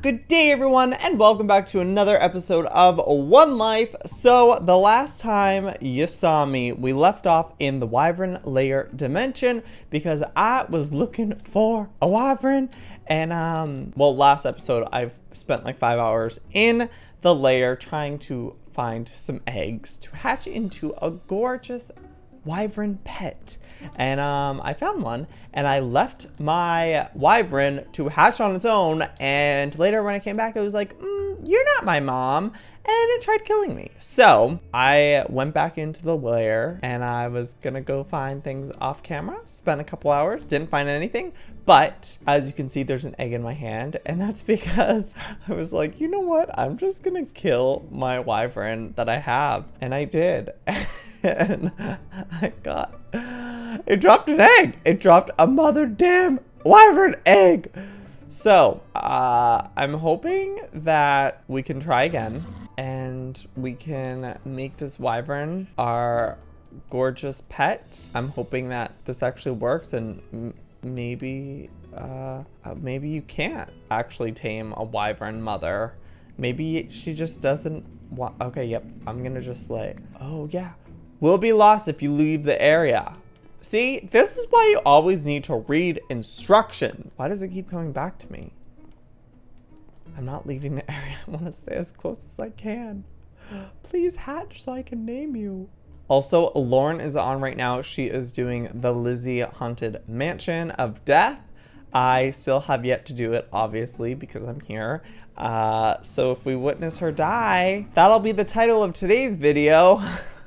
Good day everyone, and welcome back to another episode of One Life. So the last time you saw me, we left off in the wyvern layer dimension because I was looking for a wyvern, and well, last episode I've spent like 5 hours in the layer trying to find some eggs to hatch into a gorgeous wyvern pet, and I found one, and I left my wyvern to hatch on its own, and later when I came back it was like, you're not my mom, and it tried killing me. So I went back into the lair and I was gonna go find things off camera. Spent a couple hours, didn't find anything, but as you can see there's an egg in my hand, and that's because I was like, you know what, I'm just gonna kill my wyvern that I have, and I did. And I got, it dropped an egg. It dropped a mother damn wyvern egg. So I'm hoping that we can try again and we can make this wyvern our gorgeous pet. I'm hoping that this actually works, and maybe you can't actually tame a wyvern mother. Maybe she just doesn't want, okay, yep. I'm gonna just slay. Oh yeah. Will be lost if you leave the area. See, this is why you always need to read instructions. Why does it keep coming back to me? I'm not leaving the area. I want to stay as close as I can. Please hatch so I can name you. Also, Lauren is on right now. She is doing the Lizzie Haunted Mansion of Death. I still have yet to do it, obviously, because I'm here. So if we witness her die, that'll be the title of today's video.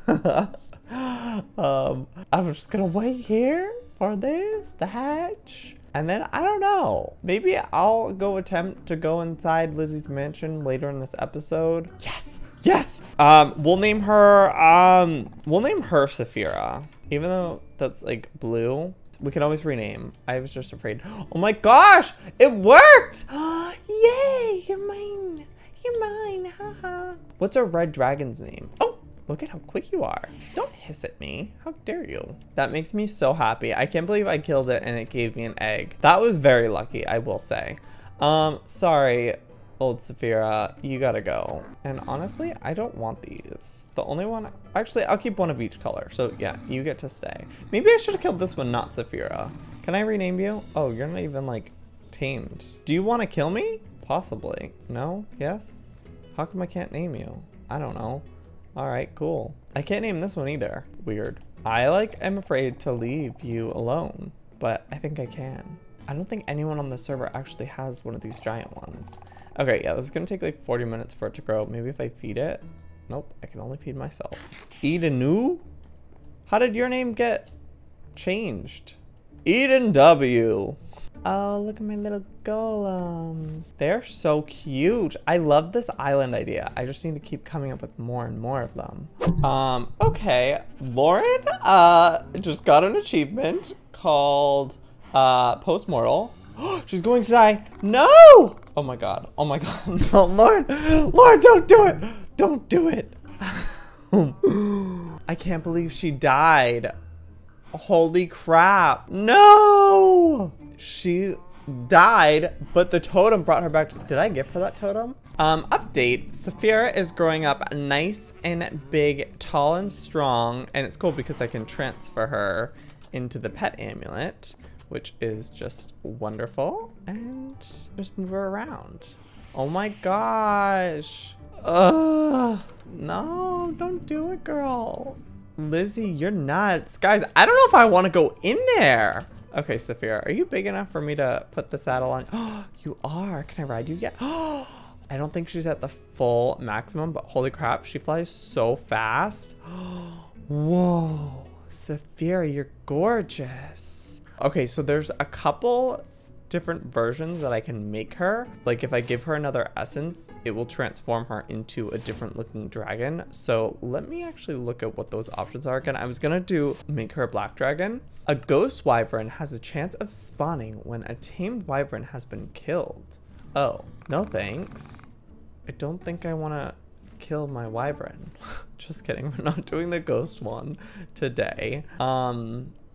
I'm just gonna wait here for this to hatch, and then I don't know, maybe I'll go attempt to go inside Lizzie's mansion later in this episode. Yes, yes. We'll name her Saphira, even though that's like blue. We can always rename. I was just afraid. Oh my gosh, it worked. Yay, you're mine, you're mine. Haha. What's a red dragon's name? Oh, look at how quick you are. Don't hiss at me. How dare you? That makes me so happy. I can't believe I killed it and it gave me an egg. That was very lucky, I will say. Sorry, old Saphira. You gotta go. And honestly, I don't want these. The only one... Actually, I'll keep one of each color. So yeah, you get to stay. Maybe I should have killed this one, not Saphira. Can I rename you? Oh, you're not even, like, tamed. Do you want to kill me? Possibly. No? Yes? How come I can't name you? I don't know. All right, cool. I can't name this one either. Weird. I am afraid to leave you alone, but I think I can. I don't think anyone on the server actually has one of these giant ones. Okay, yeah, this is gonna take like 40 minutes for it to grow. Maybe if I feed it. Nope, I can only feed myself. Eden-oo? How did your name get changed? Eden W. Oh, look at my little golems. They're so cute. I love this island idea. I just need to keep coming up with more and more of them. Okay. Lauren just got an achievement called Post-Mortal. She's going to die. No! Oh my god. Oh my god. No, Lauren. Lauren, don't do it. Don't do it. I can't believe she died. Holy crap. No! She died, but the totem brought her back to... Did I give her that totem? Update. Saphira is growing up nice and big, tall and strong. And it's cool because I can transfer her into the pet amulet, which is just wonderful. And just move her around. Oh my gosh. Ugh. No, don't do it, girl. Lizzie, you're nuts. Guys, I don't know if I want to go in there. Okay, Saphira, are you big enough for me to put the saddle on? Oh, you are. Can I ride you yet? Oh, I don't think she's at the full maximum, but holy crap, she flies so fast. Oh, whoa, Saphira, you're gorgeous. Okay, so there's a couple different versions that I can make her. Like if I give her another essence, it will transform her into a different looking dragon. So let me actually look at what those options are again. I was gonna do make her a black dragon. A ghost wyvern has a chance of spawning when a tamed wyvern has been killed. Oh, no thanks. I don't think I want to kill my wyvern. Just kidding. We're not doing the ghost one today. A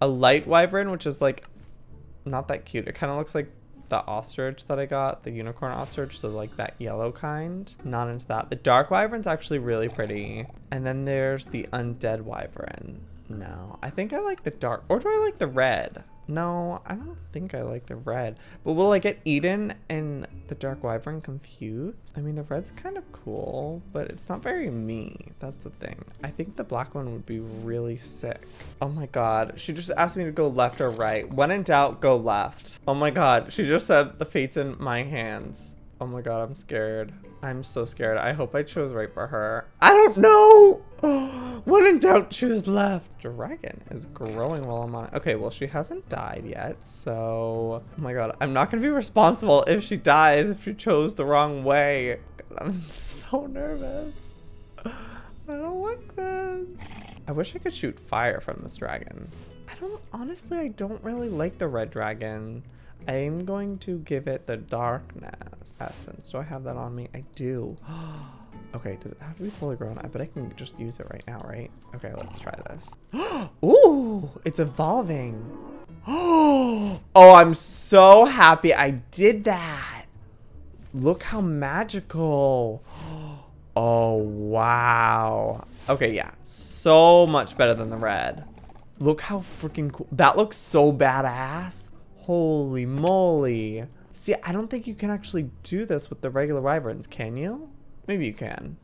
light wyvern, which is like not that cute. It kind of looks like the ostrich that I got, the unicorn ostrich, so like that yellow kind. Not into that. The dark wyvern's actually really pretty. And then there's the undead wyvern. No, I think I like the dark, or do I like the red? No, I don't think I like the red. But will I get Eden and the dark wyvern confused? I mean, the red's kind of cool, but it's not very me. That's the thing. I think the black one would be really sick. Oh my God, she just asked me to go left or right. When in doubt, go left. Oh my God, she just said the fate's in my hands. Oh my God, I'm scared. I'm so scared. I hope I chose right for her. I don't know. Oh, when in doubt, choose left. Dragon is growing while I'm on it. Okay, well, she hasn't died yet, so... Oh my God, I'm not gonna be responsible if she dies, if she chose the wrong way. God, I'm so nervous. I don't like this. I wish I could shoot fire from this dragon. Honestly, I don't really like the red dragon. I'm going to give it the darkness essence. Do I have that on me? I do. Okay, does it have to be fully grown? I bet I can just use it right now, right? Okay, let's try this. Ooh, it's evolving. Oh, I'm so happy I did that. Look how magical. Oh, wow. Okay, yeah, so much better than the red. Look how freaking cool. That looks so badass. Holy moly. See, I don't think you can actually do this with the regular wyverns, can you? Maybe you can.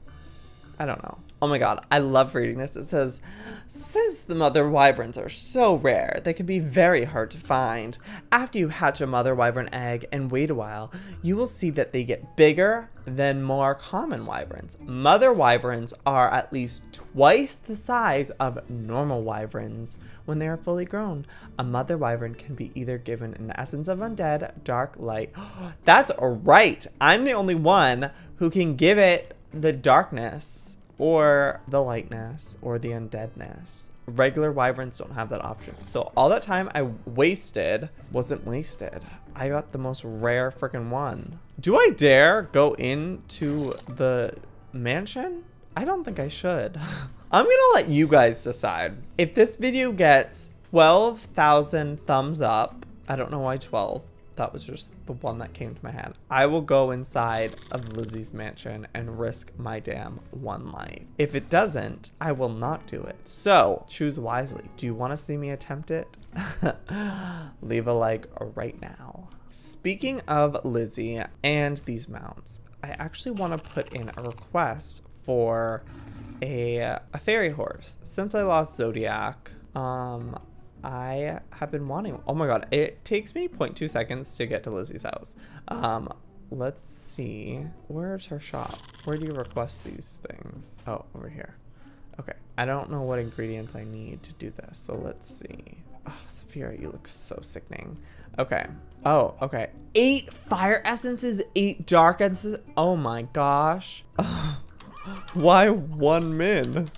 I don't know. Oh my God, I love reading this. It says, since the mother wyverns are so rare, they can be very hard to find. After you hatch a mother wyvern egg and wait a while, you will see that they get bigger than more common wyverns. Mother wyverns are at least twice the size of normal wyverns. When they are fully grown, a mother wyvern can be either given an essence of undead, dark, light. That's right. I'm the only one who can give it the darkness or the lightness or the undeadness. Regular wyverns don't have that option. So all that time I wasted wasn't wasted. I got the most rare freaking one. Do I dare go into the mansion? I don't think I should. I'm gonna let you guys decide. If this video gets 12,000 thumbs up, I don't know why 12. That was just the one that came to my head. I will go inside of Lizzie's mansion and risk my damn one life. If it doesn't, I will not do it. So choose wisely. Do you want to see me attempt it? Leave a like right now. Speaking of Lizzie and these mounts, I actually want to put in a request for a fairy horse. Since I lost Zodiac, I have been wanting, oh my God, it takes me 0.2 seconds to get to Lizzie's house. Let's see, where's her shop? Where do you request these things? Oh, over here. Okay, I don't know what ingredients I need to do this, so let's see. Oh, Saphira, you look so sickening. Okay, oh, okay. 8 fire essences, 8 dark essences, oh my gosh. Why 1 min?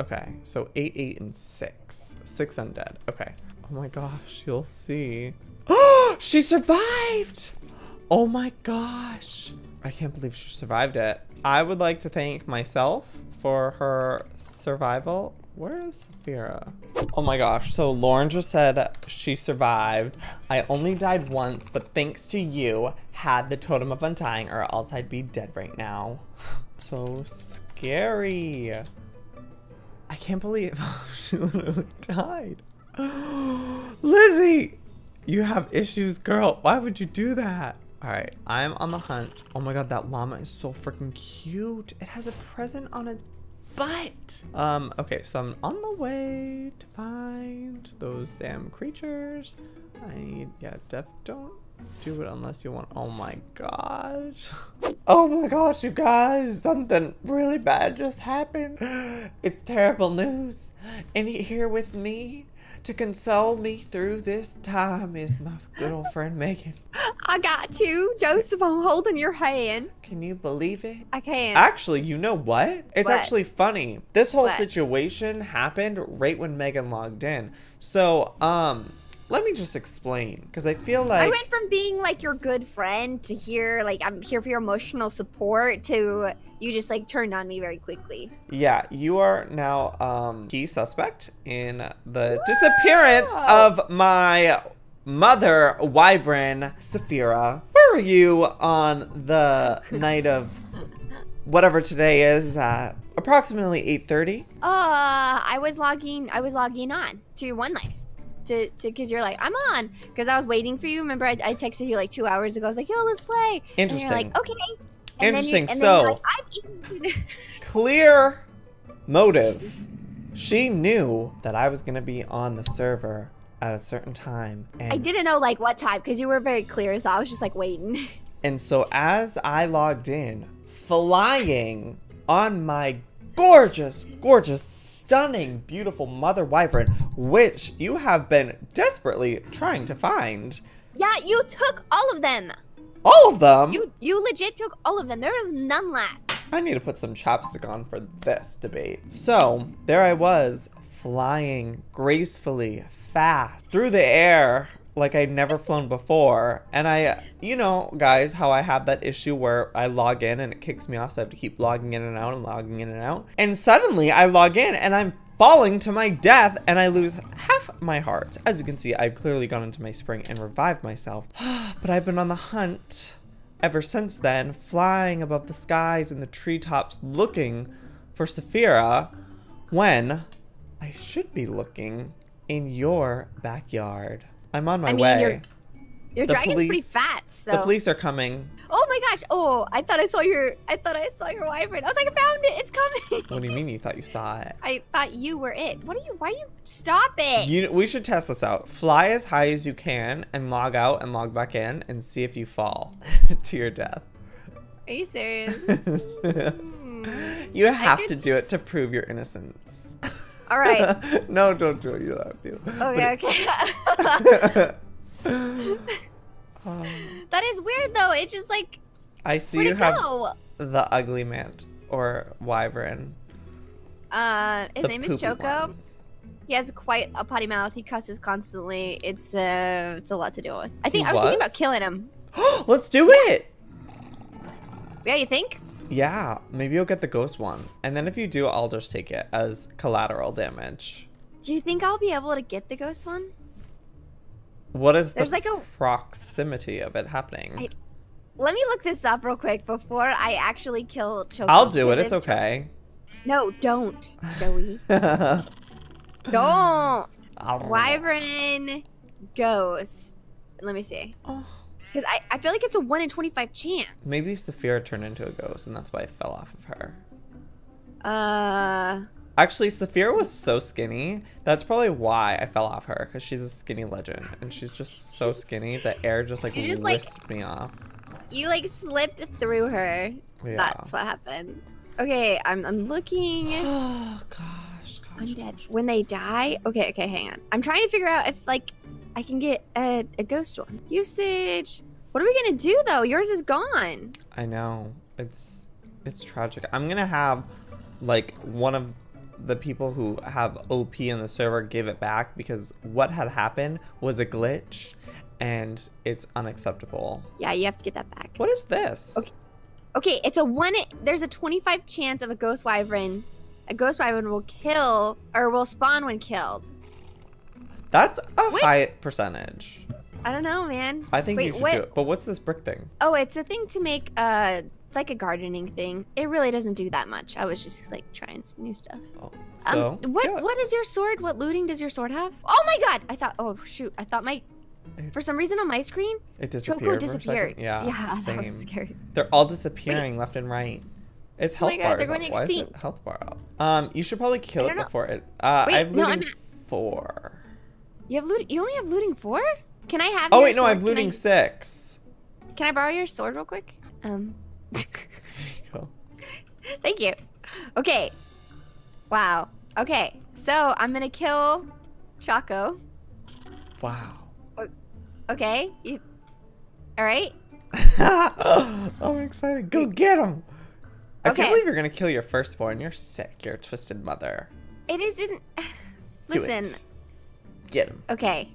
Okay, so 8, 8, and 6. 6 undead. Okay. Oh my gosh, you'll see. Oh, she survived! Oh my gosh. I can't believe she survived it. I would like to thank myself for her survival. Where is Saphira? Oh my gosh, so Lauren just said she survived. I only died once, but thanks to you, had the totem of undying or else I'd be dead right now. So scary. I can't believe she literally died. Lizzie, you have issues, girl. Why would you do that? All right, I'm on the hunt. Oh my God, that llama is so freaking cute. It has a present on its butt. Okay, so I'm on the way to find those damn creatures. Yeah, def don't do it unless you want, oh my gosh. Oh my gosh, you guys, something really bad just happened. It's terrible news. And here with me to console me through this time is my good old friend Megan. I got you, Joseph. I'm holding your hand. Can you believe it? I can. Actually, you know what? It's actually funny. This whole situation happened right when Megan logged in. So, let me just explain, because I feel like... I went from being, like, your good friend to here, like, I'm here for your emotional support to you just, like, turned on me very quickly. Yeah, you are now key suspect in the disappearance of my Mother Wyvern Saphira, where were you on the night of whatever today is at approximately 8:30? I was logging on to One Life. Because you're like, I'm on. Because I was waiting for you. Remember, I texted you like 2 hours ago. I was like, yo, let's play. Interesting. And you're like, okay. And interesting. Then you, and so, then you're like, I'm eating. Clear motive. She knew that I was going to be on the server at a certain time. And I didn't know like what time because you were very clear. So I was just like waiting. And so as I logged in, flying on my gorgeous, gorgeous, stunning, beautiful Mother Wyvern, which you have been desperately trying to find. Yeah, you took all of them. All of them? You legit took all of them. There is none left. I need to put some chapstick on for this debate. So there I was, flying gracefully, fast, through the air like I'd never flown before. And I, you know, guys, how I have that issue where I log in and it kicks me off, so I have to keep logging in and out and logging in and out. And suddenly I log in and I'm falling to my death and I lose half my heart. As you can see, I've clearly gone into my spring and revived myself, but I've been on the hunt ever since then, flying above the skies and the treetops looking for Saphira when I should be looking in your backyard. I'm on my way. Your dragon's pretty fat, so the police are coming. Oh my gosh! Oh, I thought I saw your wyvern. I was like, I found it. It's coming. What do you mean you thought you saw it? I thought you were it. What are you? Why are you? Stop it! We should test this out. Fly as high as you can and log out and log back in and see if you fall to your death. Are you serious? You have to do it to prove your innocence. All right. No, don't do it. You don't have to. Okay. That is weird, though. It's just like, I see you have the ugly mant or wyvern. His name is Choco. One. He has quite a potty mouth. He cusses constantly. It's a lot to deal with. I think I was thinking about killing him. Let's do it. Yeah, you think? Yeah, maybe you'll get the ghost one. And then if you do, I'll just take it as collateral damage. Do you think I'll be able to get the ghost one? What is the proximity of it happening? Let me look this up real quick before I actually kill Choco. I'll do it. It's okay. No, don't, Joey. Don't. Wyvern ghost. Let me see. Oh. Because I feel like it's a 1 in 25 chance. Maybe Saphira turned into a ghost, and that's why I fell off of her. Actually, Saphira was so skinny. That's probably why I fell off her, because she's a skinny legend. And she's just so skinny, the air just, like, whisked me off. You, like, slipped through her. Yeah. That's what happened. Okay, I'm looking. Oh, gosh. Undead. When they die? Okay, hang on. I'm trying to figure out if, like, I can get a ghost one. Usage. What are we gonna do though? Yours is gone. I know. It's tragic. I'm gonna have like one of the people who have OP in the server give it back because what had happened was a glitch and it's unacceptable. Yeah, you have to get that back. What is this? Okay, it's a one. There's a 25% chance of a ghost wyvern. A ghost wyvern will kill or will spawn when killed. That's a high percentage. I don't know, man. I think you should do it. But what's this brick thing? Oh, it's a thing to make, it's like a gardening thing. It really doesn't do that much. I was just like trying some new stuff. Oh, so, what is your sword? What looting does your sword have? Oh my God, I thought for some reason on my screen, it disappeared. Choco disappeared. Yeah, same. That was scary. They're all disappearing left and right. It's health bar. Oh my God, they're going extinct. Health bar up. You should probably kill it before it. I have looting 4. You have you only have looting 4? Can I have? Oh wait, no, I have looting 6. Can I borrow your sword real quick? Cool. Thank you. Okay. Wow. Okay. So I'm gonna kill Choco. Wow. Okay. All right. I'm excited. Go get him. I can't believe you're gonna kill your firstborn. You're sick. You're a twisted mother. It isn't. Listen. Do it. Get him. Okay.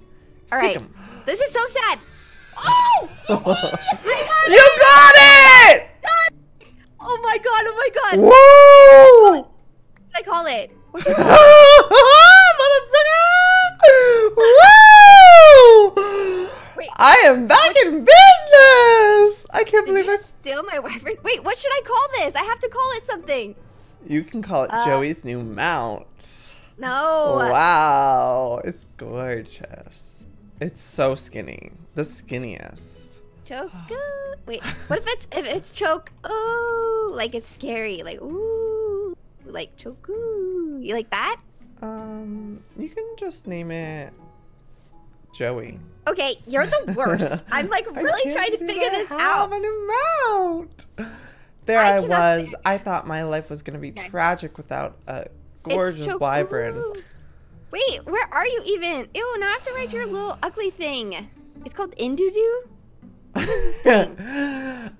All right. Him. This is so sad. Oh! You got it! Oh my God! Oh my God! Woo! What did I call it? What'd you call it? Motherfucker! Woo! I can't believe I steal my weapon. Wait, what should I call this? I have to call it something. You can call it Joey's new mount. No. Wow, it's gorgeous. It's so skinny. The skinniest. Choco. Wait, what if it's Choco? Oh, like it's scary. Like ooh, like Choco. You like that? You can just name it Joey. Okay, you're the worst. I'm like really trying to figure this out. There I was. Say. I thought my life was gonna be tragic without a gorgeous vibrant. Wait, where are you even? Ew, now I have to write your little ugly thing. It's called Indudu? What is this thing? Where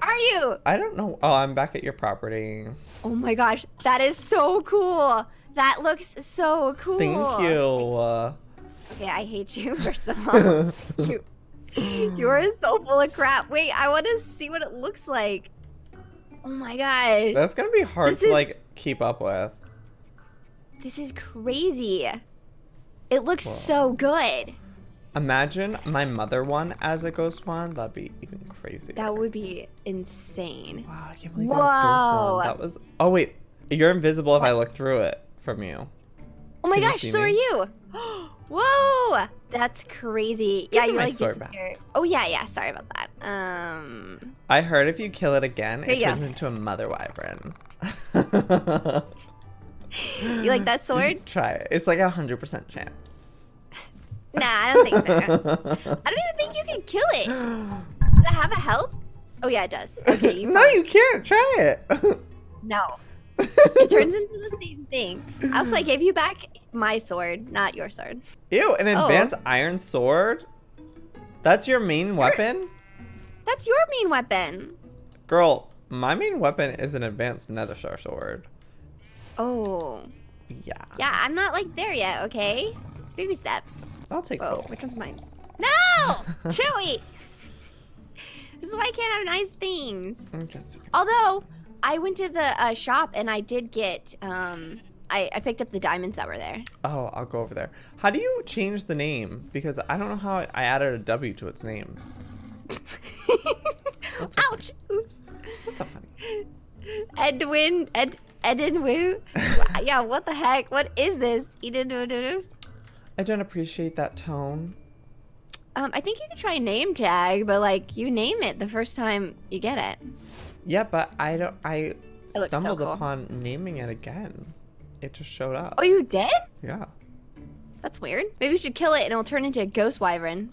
are you? I don't know. Oh, I'm back at your property. Oh my gosh, that is so cool. That looks so cool. Thank you. Okay, I hate you, first of all. You are so full of crap. Wait, I want to see what it looks like. Oh my gosh. That's going to be hard to like keep up with. This is crazy. It looks so good. Imagine my mother one as a ghost one. That'd be even crazier. That would be insane. Wow, I can't believe you're a ghost one. That was... Oh, wait. You're invisible if I look through it from you. Oh my gosh, so are you. Whoa, that's crazy. Yeah, you like your spirit. Oh yeah, sorry about that. I heard if you kill it again, it turns into a mother wyvern. You like that sword? Try it. It's like 100% chance. Nah, I don't think so. I don't even think you can kill it. Does it have a health? Oh yeah, it does. Okay, you you can't try it. No. It turns into the same thing. Also, I gave you back my sword, not your sword. Ew, an advanced iron sword? That's your main weapon? That's your main weapon. Girl, my main weapon is an advanced nether star sword. Oh. Yeah. Yeah, I'm not like there yet, okay? Baby steps. I'll take both. Which one's mine? No! Chewy! This is why I can't have nice things. Although... I went to the shop and I did get, I picked up the diamonds that were there. Oh, I'll go over there. How do you change the name? Because I don't know how I added a W to its name. Ouch! Oops. That's so funny. Edwin, Edinwu? Yeah, what the heck? What is this? Edinwu? I don't appreciate that tone. I think you can try name tag, but like you name it the first time you get it. Yeah, but I don't. I stumbled upon naming it again. It just showed up. Oh, you did? Yeah. That's weird. Maybe we should kill it and it'll turn into a ghost wyvern.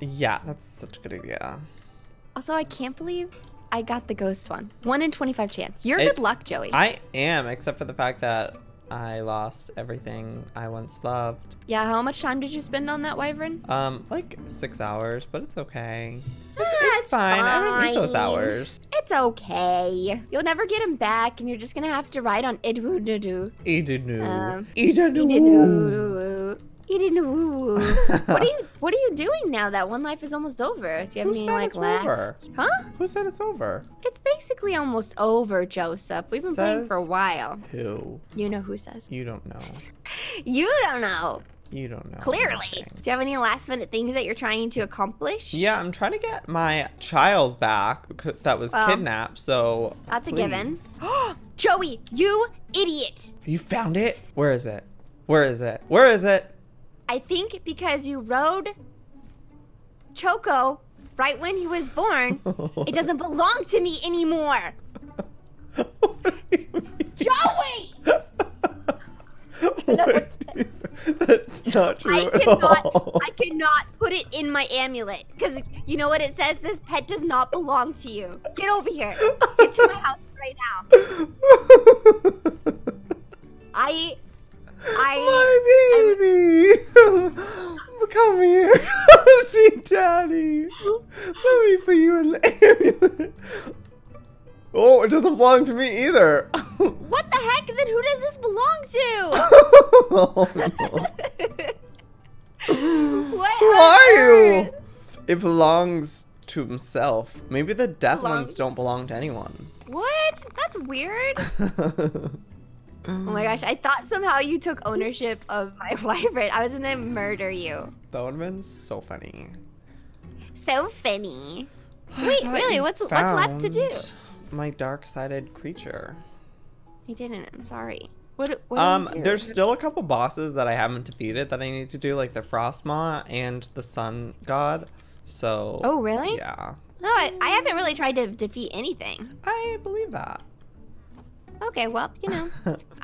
Yeah, that's such a good idea. Also, I can't believe I got the ghost one. 1 in 25 chance. You're good luck, Joey. I am, except for the fact that I lost everything I once loved. Yeah, how much time did you spend on that wyvern? Like 6 hours, but it's okay. It's fine. I don't need those hours. It's okay. You'll never get him back, and you're just gonna have to ride on Idwoo-doo-doo. What are you doing now that one life is almost over? Do you have any like last? Huh? Who said it's over? It's basically almost over, Joseph. We've been playing for a while. Who? You know who says. You don't know. You don't know. You don't know. Clearly. Anything. Do you have any last minute things that you're trying to accomplish? Yeah, I'm trying to get my child back that was kidnapped, so that's a given. Joey, you idiot. You found it? Where is it? Where is it? Where is it? I think because you rode Choco right when he was born, it doesn't belong to me anymore. Joey! That's not true at all. I cannot put it in my amulet because you know what it says? This pet does not belong to you. Get over here. Get to my house right now. My baby. Come here. See daddy. Let me put you in the amulet. Oh, it doesn't belong to me either. What the heck? Then who does this belong to? Who are you? It belongs to himself. Maybe the death ones don't belong to anyone. What? That's weird. Oh my gosh, I thought somehow you took ownership of my wyvern. I was gonna murder you. That would have been so funny. So funny. Wait, really? What's left to do? My dark-sided creature. I didn't. I'm sorry. What do you do? There's still a couple bosses that I haven't defeated that I need to do, like the Frostmaw and the Sun God. So. Oh, really? Yeah. No, I haven't really tried to defeat anything. I believe that. Okay, well, you know,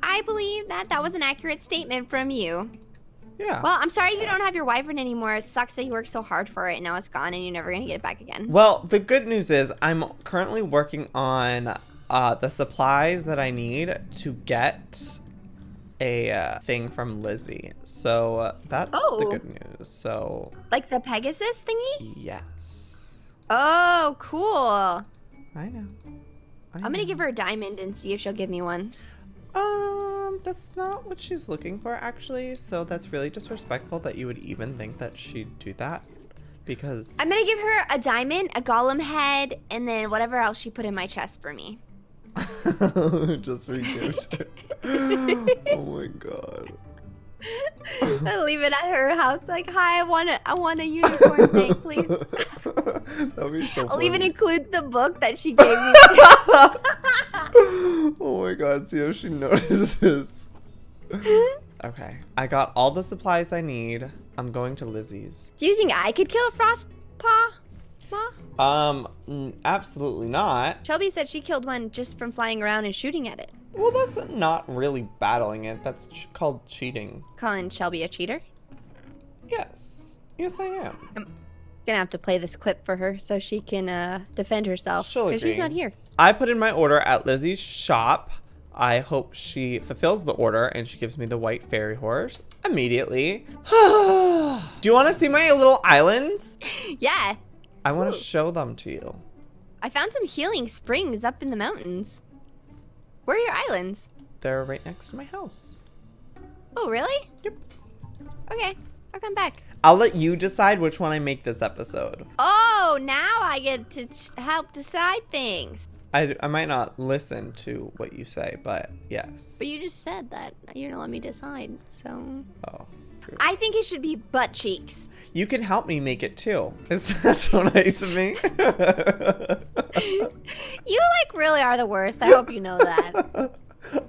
I believe that that was an accurate statement from you. Yeah. Well, I'm sorry you don't have your wyvern anymore. It sucks that you worked so hard for it and now it's gone and you're never going to get it back again. Well, the good news is I'm currently working on the supplies that I need to get a thing from Lizzie. So that's the good news. So like the Pegasus thingy? Yes. Oh, cool. I know. I'm going to give her a diamond and see if she'll give me one. That's not what she's looking for, actually. So that's really disrespectful that you would even think that she'd do that, because... I'm going to give her a diamond, a golem head, and then whatever else she put in my chest for me. Just for you. Oh, my God. I'll leave it at her house. Like, hi, I want a unicorn thing, please. That'd be so funny. I'll even include the book that she gave me. Oh my God! See if she notices. Okay, I got all the supplies I need. I'm going to Lizzie's. Do you think I could kill a Frostpaw? Absolutely not. Shelby said she killed one just from flying around and shooting at it. Well, that's not really battling it. That's called cheating. Calling Shelby a cheater? Yes. Yes, I am. I'm gonna have to play this clip for her so she can defend herself. She'll agree. 'Cause she's not here. I put in my order at Lizzie's shop. I hope she fulfills the order and she gives me the white fairy horse immediately. Do you want to see my little islands? Yeah. I want to show them to you. I found some healing springs up in the mountains. Where are your islands? They're right next to my house. Oh, really? Yep. Okay, I'll come back. I'll let you decide which one I make this episode. Oh, now I get to help decide things. I might not listen to what you say, but yes. But you just said that you're gonna let me decide, so. Oh. I think it should be butt cheeks. You can help me make it too. Is that so nice of me? You like really are the worst. I hope you know that.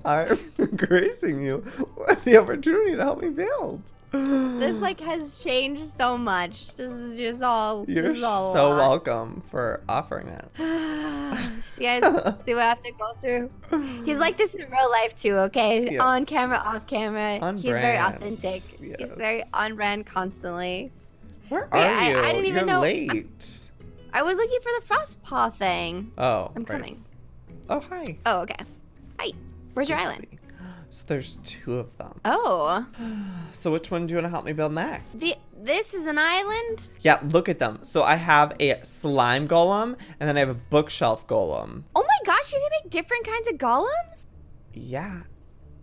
I'm gracing you with the opportunity to help me build. This like has changed so much. This is just all. You're all so welcome for offering it. So you guys see what I have to go through? He's like this in real life too, okay? Yes. On camera, off camera. On He's brand. Very authentic. Yes. He's very on brand constantly. Where are you? I didn't even know. Late. I was looking for the Frostpaw thing. Oh. I'm coming. Oh, hi. Oh, okay. Hi. Where's your island? So there's two of them. Oh. So which one do you want to help me build next? This is an island? Yeah, look at them. So I have a slime golem, and then I have a bookshelf golem. Oh my gosh, you can make different kinds of golems? Yeah.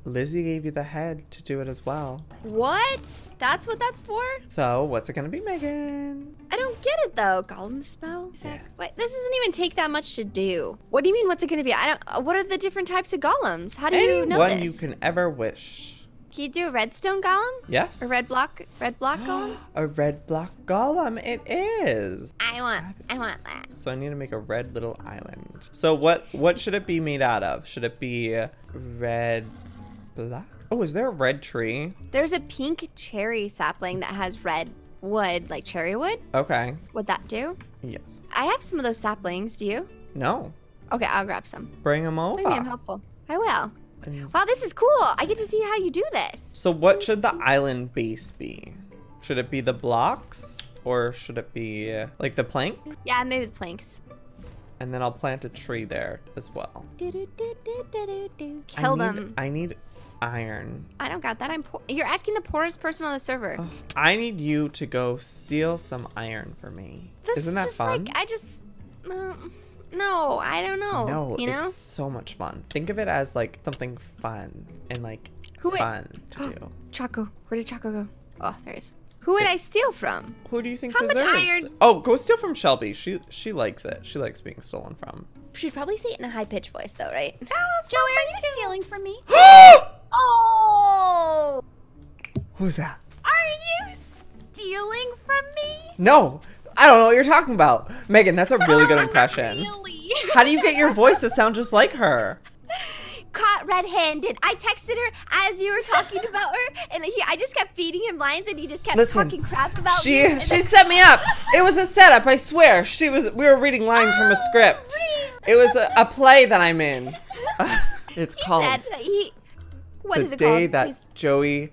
Lizzie gave you the head to do it as well. What? That's what that's for? So what's it going to be, Megan? I don't get it, though. Golem spell? Yeah. Wait, this doesn't even take that much to do. What do you mean, what's it going to be? I don't. What are the different types of golems? How do you know this? Anyone you can ever wish. Can you do a redstone golem? Yes. A red block golem? A red block golem, it is. I want that. So I need to make a red little island. So what should it be made out of? Should it be red... black? Oh, is there a red tree? There's a pink cherry sapling that has red wood, like cherry wood. Okay. Would that do? Yes. I have some of those saplings. Do you? No. Okay, I'll grab some. Bring them over. I'm helpful. I will. Wow, this is cool. I get to see how you do this. So what should the island base be? Should it be the blocks or should it be like the planks? Yeah, maybe the planks. And then I'll plant a tree there as well. Kill them. I need iron. I don't got that. I'm poor. You're asking the poorest person on the server. Oh, I need you to go steal some iron for me. This Isn't that just fun? Like, I just no, I don't know. No, you know? It's so much fun. Think of it as like something fun and like fun to do. Choco, where did Choco go? Oh, there he is. Who would I steal from? Who do you think deserves? How much iron? Oh, go steal from Shelby. She likes it. She likes being stolen from. She'd probably say it in a high-pitched voice, though, right? Oh, Joey, are you stealing from me? Oh! Who's that? Are you stealing from me? No, I don't know what you're talking about. Megan, that's a really good impression. Really? How do you get your voice to sound just like her? Caught red-handed. I texted her as you were talking about her, and I just kept feeding him lines, and he just kept talking crap about me. She set me up. It was a setup, I swear. We were reading lines from a script. It was a play that I'm in. It's called The Day That Joey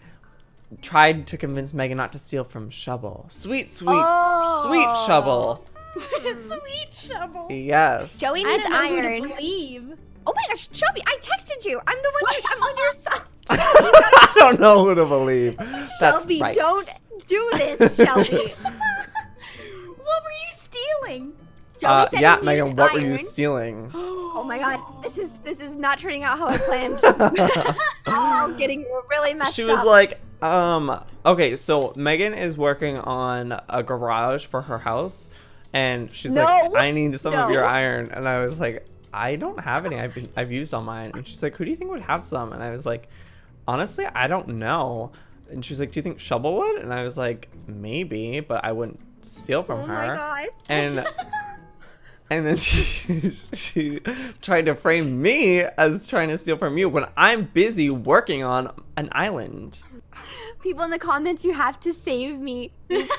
tried to convince Megan not to steal from Shovel. Sweet Shovel. Sweet Shovel. Yes. Joey needs iron. Oh my gosh, Shelby, I texted you. I'm the one. I'm on your side. I don't know who to believe. That's Shelby, right. Don't do this, Shelby. What were you stealing? Yeah, Megan, what were you stealing? Oh my god, this is not turning out how I planned. I'm getting really messed up. She was like, okay, so Megan is working on a garage for her house, and she's like, I need some of your iron. And I was like, I don't have any. I've used all mine. And she's like, who do you think would have some? And I was like, honestly, I don't know. And she's like, do you think Shovel would? And I was like, maybe, but I wouldn't steal from her. Oh my god. And then she tried to frame me as trying to steal from you when I'm busy working on an island. People in the comments, you have to save me. Please.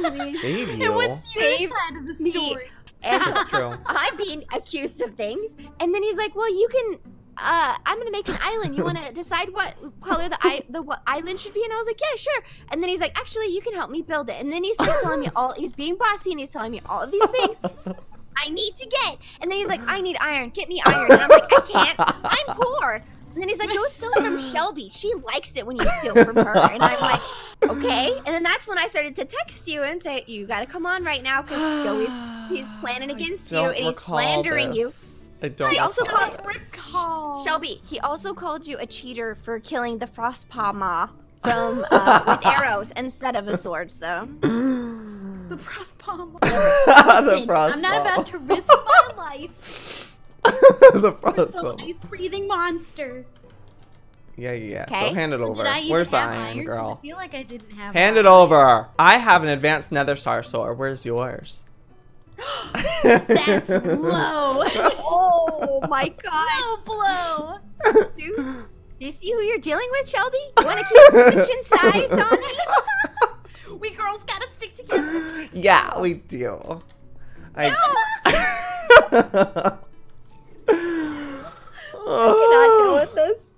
Save you. It was your side of the story. And that's true. I'm being accused of things, and then he's like, "Well, you can. I'm gonna make an island. You want to decide what color the island should be?" And I was like, "Yeah, sure." And then he's like, "Actually, you can help me build it." And then he starts telling me all. He's being bossy, and he's telling me all of these things I need to get. And then he's like, "I need iron. Get me iron." And I'm like, "I can't. I'm poor." And then he's like, "Go steal from Shelby. She likes it when you steal from her." And I'm like, okay. And then that's when I started to text you and say, you gotta come on right now because Joey's planning against you and he's slandering you. He also called you a cheater for killing the Frostpaw Ma from with arrows instead of a sword. So the Frostpaw Ma. Listen, I'm not about to risk my life. The front some ice breathing monster. Yeah, yeah. Okay. So hand it over. Where's the iron, girl? I feel like I didn't have. Hand it over. I have an advanced nether star sword. Where's yours? That's low. Oh my god. Low blow. Dude, do you see who you're dealing with, Shelby? You want to keep switching sides on me? We girls gotta stick together. Yeah, we do. I cannot deal with this.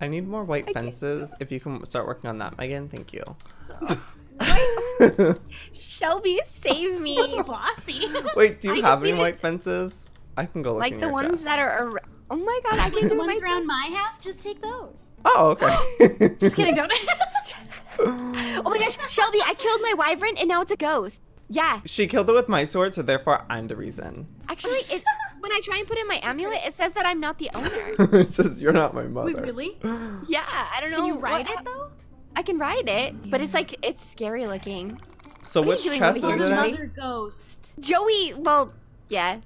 I need more white fences. If you can start working on that, Megan, thank you. Shelby, save me. Bossy. Wait, do you have any white fences? I can go look in your ones that are. Oh my god, I can do the ones around my house. Just take those. Oh, okay. Just kidding, don't. Oh my gosh, Shelby, I killed my wyvern and now it's a ghost. Yeah. She killed it with my sword, so therefore I'm the reason. Actually, it's. When I try and put in my amulet, it says that I'm not the owner. It says you're not my mother. Wait, really? Yeah, I don't know. Can you ride it though? I can ride it, but it's like it's scary looking. So which chest is it? Another ghost. Joey, well, yeah.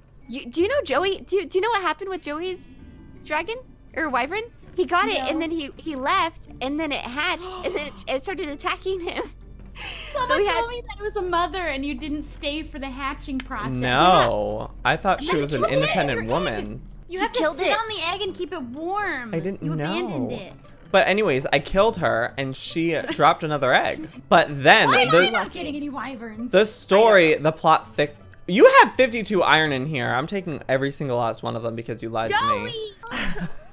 Do you know Joey? Do you know what happened with Joey's dragon or wyvern? He got it, and then he left, and then it hatched, and then it started attacking him. Someone told me that it was a mother and you didn't stay for the hatching process. No, yeah. I thought she was an independent woman. You have to sit on the egg and keep it warm. I didn't know. You abandoned it. But anyways, I killed her and she dropped another egg. But then why am I not getting any wyverns? The story, the plot thick. You have 52 iron in here. I'm taking every single last one of them because you lied to me.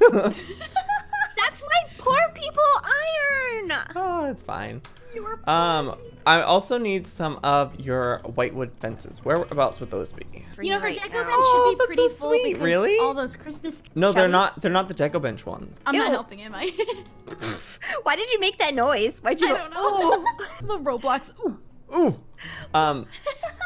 That's my poor people iron. Oh, it's fine. I also need some of your whitewood fences. Whereabouts would those be? You know, her deco bench should be pretty full because all those Christmas. No, they're not. They're not the deco bench ones. I'm not helping, am I? Why did you make that noise? Why'd you? I don't know. The Roblox. Ooh. Ooh.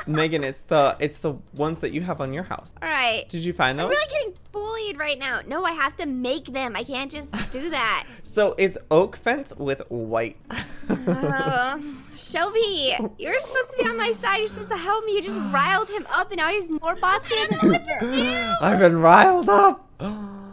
Megan, it's the ones that you have on your house. All right. Did you find those? I'm really getting bullied right now. No, I have to make them. I can't just do that. So it's oak fence with white. Shelby, you're supposed to be on my side. You're supposed to help me. You just riled him up, and now he's more bossy than ever. I've been riled up.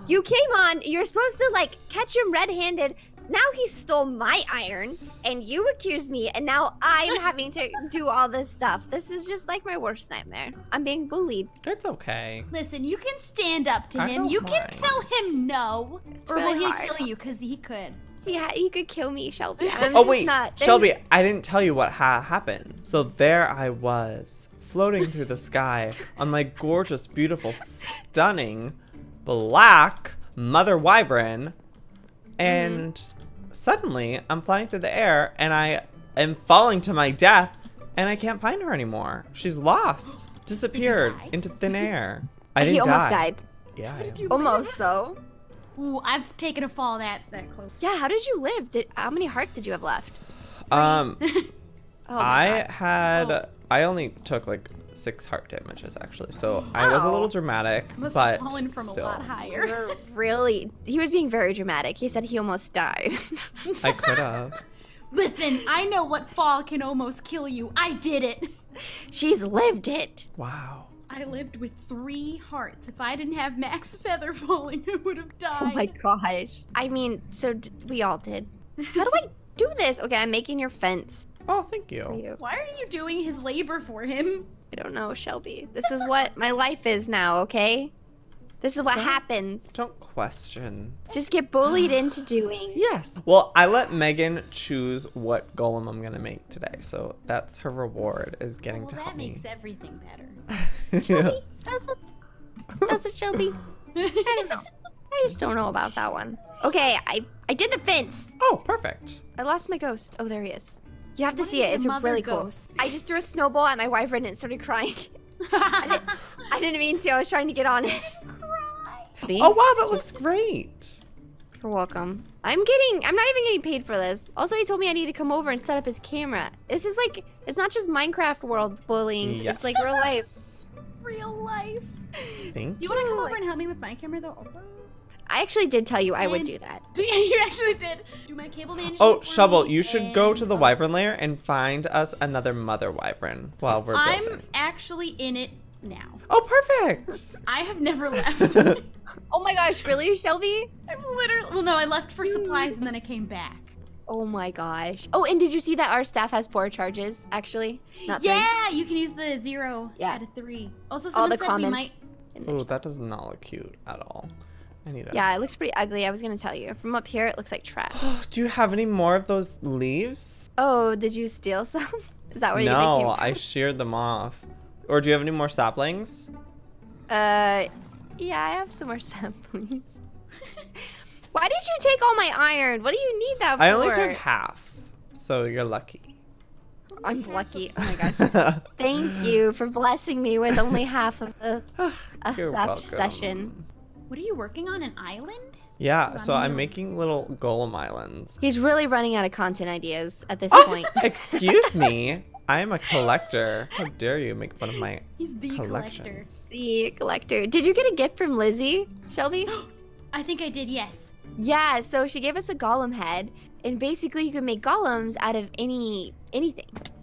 You came on. You're supposed to like catch him red-handed. now he stole my iron, and you accused me, and now I'm having to do all this stuff. This is just like my worst nightmare. I'm being bullied. It's okay. Listen, you can stand up to him. You can tell him no, or will he kill you? Because he could. Yeah, he could kill me, Shelby. Oh wait, Shelby, I didn't tell you what happened. So there I was, floating through the sky on my gorgeous, beautiful, stunning, black mother wyvern. And suddenly, I'm flying through the air, and I am falling to my death, and I can't find her anymore. She's lost, disappeared into thin air. I didn't die. He almost died. Yeah, almost though. Ooh, I've taken a fall that close. Yeah, how did you live? How many hearts did you have left? I only took like 6 heart damages actually, so I was a little dramatic, but still. Fallen from a lot higher. Really, he was being very dramatic. He said he almost died. I could have. Listen, I know what fall can almost kill you. I did it. She's lived it. Wow. I lived with 3 hearts. If I didn't have Max Feather falling, I would have died. Oh my gosh. I mean, so we all did. How do I do this? Okay, I'm making your fence. Oh, thank you. Why are you doing his labor for him? I don't know, Shelby. This is what my life is now, okay? This is what happens. Don't question. Just get bullied into doing. Yes. Well, I let Megan choose what golem I'm going to make today. So that's her reward, is getting to help me. Well, that makes everything better. Shelby? Does it, Shelby? I don't know. I just don't know about that one. Okay, I did the fence. Oh, perfect. I lost my ghost. Oh, there he is. You have to see it. It's really cool. I just threw a snowball at my wyvern and started crying. I didn't mean to. I was trying to get on it. Oh wow, that looks great. You're welcome. I'm not even getting paid for this. Also, he told me I need to come over and set up his camera. This is like, it's not just Minecraft world bullying. Yes. It's like real life. Real life. Thank you. Do you want to come over and help me with my camera though also? I actually did tell you I would do that. You actually did. Do my cable management. Oh, Shovel, you should go to the wyvern lair and find us another mother wyvern while we're building. I'm actually in it now. Oh, perfect. I have never left. Oh my gosh, really, Shelby? I'm literally, well, no, I left for supplies and then I came back. Oh my gosh. Oh, and did you see that our staff has 4 charges, actually? Not 3. Yeah, you can use the 0 out of 3. Also, someone said we might. Oh, that does not look cute at all. I need it. Yeah, it looks pretty ugly. I was going to tell you. From up here, it looks like trash. Do you have any more of those leaves? Oh, did you steal some? Is that where you came from? No, I sheared them off. Or do you have any more saplings? Yeah, I have some more saplings. Why did you take all my iron? What do you need that for? I only took half, so you're lucky. I'm lucky. Oh my god. Thank you for blessing me with only half of a theft session. What are you working on, an island? Yeah, so I'm making little golem islands. He's really running out of content ideas at this point. Excuse me. I am a collector. How dare you make fun of my collections. The collector. Did you get a gift from Lizzie, Shelby? I think I did, yes. Yeah, so she gave us a golem head. And basically, you can make golems out of anything.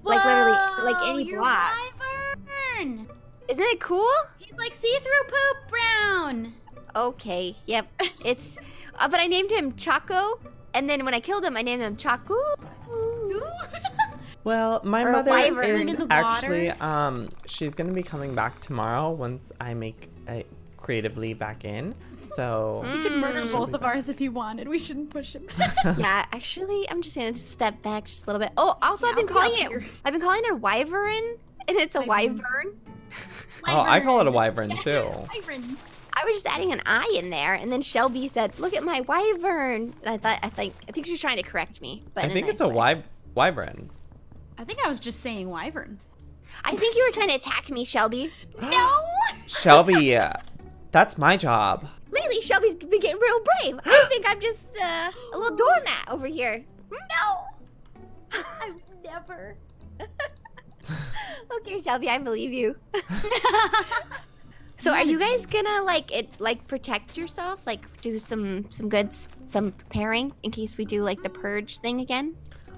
Whoa, like literally, like any block. Wyvern. Isn't it cool? He's like see-through poop brown. Okay, yep. It's but I named him Choco, and then when I killed him I named him Choco. Well, my mother is actually she's gonna be coming back tomorrow once I make it creatively back in. So he could murder both of ours if he wanted. We shouldn't push him. Yeah, actually I'm just gonna step back just a little bit. Oh, also I've been calling it a wyvern, and it's a wyvern. Oh, I call it a wyvern too. Wyvern. I was just adding an I in there, and then Shelby said, "Look at my wyvern." And I think she was trying to correct me. But I think it's a wyvern. I think I was just saying wyvern. I think you were trying to attack me, Shelby. No. Shelby, that's my job. Lately, Shelby's been getting real brave. I think I'm just a little doormat over here. No. I would never. Okay, Shelby, I believe you. So are you guys gonna like protect yourselves? Like do some preparing in case we do like the purge thing again?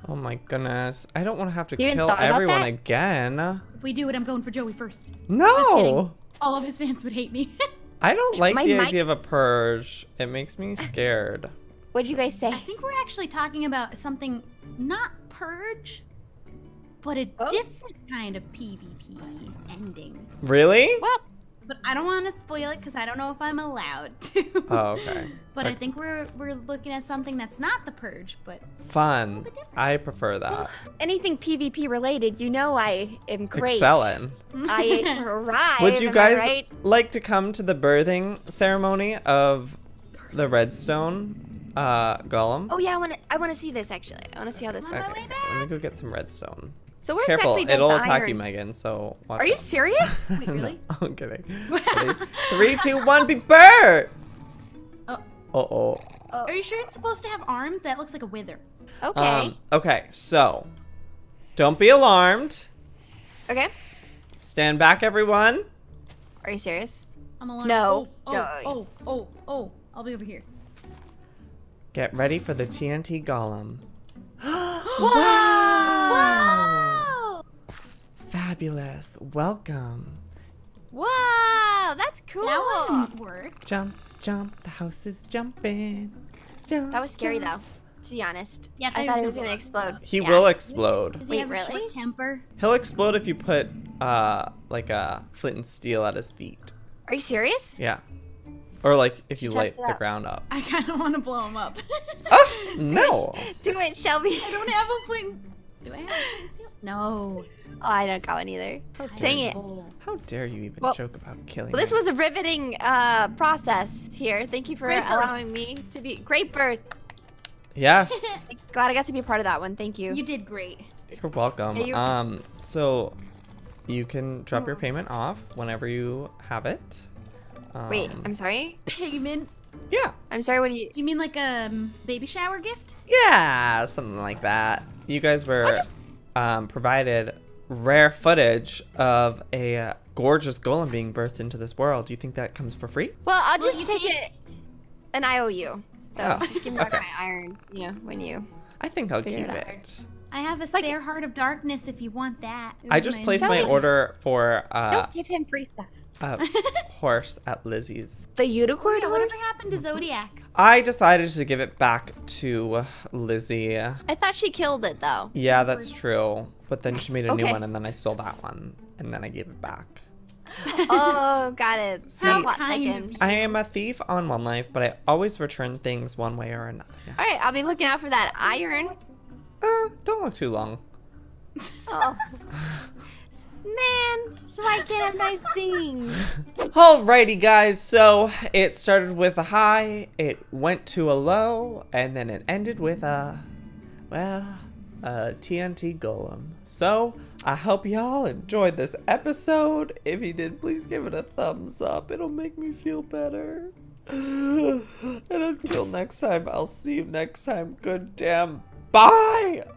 Oh my goodness. I don't want to have to kill everyone again. If we do it, I'm going for Joey first. No! All of his fans would hate me. I don't like the idea of a purge. It makes me scared. What'd you guys say? I think we're actually talking about something not purge, but a different kind of PvP ending. Really? Well, but I don't want to spoil it because I don't know if I'm allowed to. Oh, okay. But okay. I think we're looking at something that's not the purge, but fun. I prefer that. Well, anything PvP related, you know I am great. Excelling. I arrive. Would you guys like to come to the birthing ceremony of the redstone? Golem. Oh yeah, I want to see this actually. I want to see how this works. Okay, let me go get some redstone. So where exactly does it'll attack you, Megan. So watch. Are you serious? Wait, really? No, I'm kidding. 3, 2, 1, be burnt. Oh. Are you sure it's supposed to have arms? That looks like a wither. Okay. Okay. So, don't be alarmed. Okay. Stand back, everyone. Are you serious? I'm alarmed. No. Oh. I'll be over here. Get ready for the TNT golem. Wow! Fabulous. Welcome. Wow, that's cool. That wouldn't work. Jump, jump. The house is jumping. Jump, that was scary, though, to be honest. Yeah, I thought he was going to explode. He will explode. Does he have a short temper? He'll explode if you put, like, a flint and steel at his feet. Are you serious? Yeah. Or like if you light the ground up. I kind of want to blow him up. Oh no! Do it, Shelby. I don't have a flint. Do I have a flint steel? No. Oh, I don't got one either. Dang it! How dare you even joke about killing? Well, this was a riveting process here. Thank you for allowing me to be great birth. Yes. Glad I got to be a part of that one. Thank you. You did great. You're welcome. Hey, so you can drop your payment off whenever you have it. Wait, I'm sorry? Payment? Yeah. I'm sorry, what do you... Do you mean like a baby shower gift? Yeah, something like that. You guys were provided rare footage of a gorgeous golem being birthed into this world. Do you think that comes for free? Well, I'll just take it an IOU. So just give me back my iron, you know, when you... I think I'll keep it. I have a spare heart of darkness if you want that. I just placed my order for... Don't give him free stuff. Horse at Lizzie's. The unicorn horse? Whatever happened to Zodiac? I decided to give it back to Lizzie. I thought she killed it, though. Yeah, that's true. But then she made a new one, and then I stole that one. And then I gave it back. Oh, got it. See, I am a thief on one life, but I always return things one way or another. All right, I'll be looking out for that iron. Don't look too long. Oh. Man, so I get a nice thing. Alrighty, guys. So it started with a high, it went to a low, and then it ended with a, well, a TNT golem. So I hope y'all enjoyed this episode. If you did, please give it a thumbs up. It'll make me feel better. And until next time, I'll see you next time. Good damn. Bye!